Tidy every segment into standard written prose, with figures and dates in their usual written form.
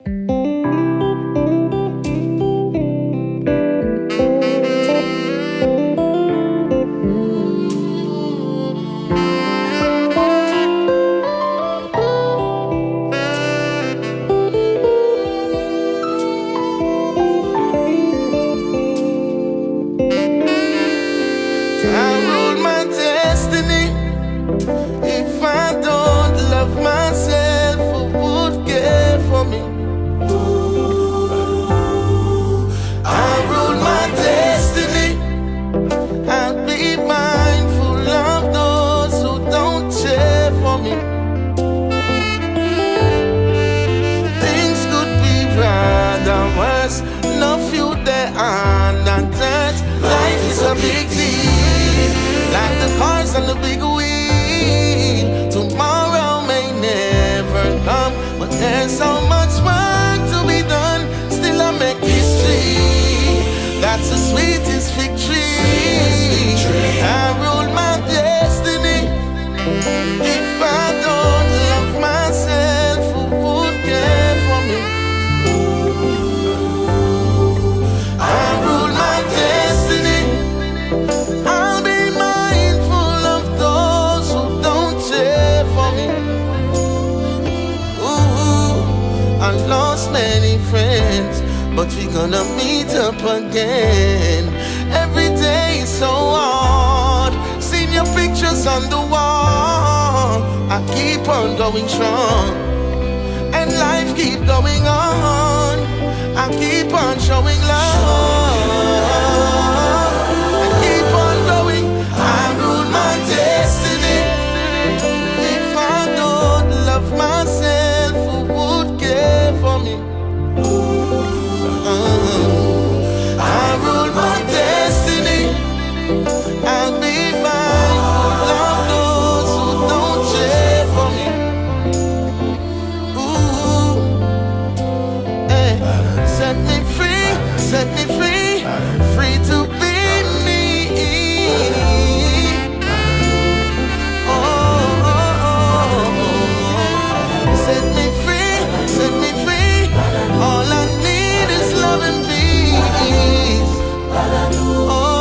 I rule my destiny. If I don't love myself, who would care for me? I rule my destiny. I'll be mindful of those who don't care for me. Things could be rather worse. No few there are not that. Life is a big deal. Like the cars on the big wheel, tomorrow may never come, but there's so much work to be done. Still I make history. That's the sweetest victory. I rule my destiny. If I don't love myself, who would care for me? I rule my destiny. I lost many friends, but we're gonna meet up again. Every day is so hard, seeing your pictures on the wall. I keep on going strong, and life keep going on. I keep on showing love, I keep on going. I rule my destiny. If I don't love myself, I'll be mindful of those who don't care for me. Ooh, hey. Set me free, set me free, free to be me. Oh, oh, oh, oh. Set me free, set me free. All I need is love and peace. Oh,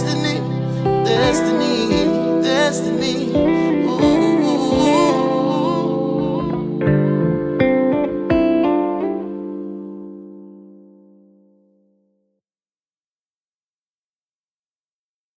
destiny, destiny, destiny.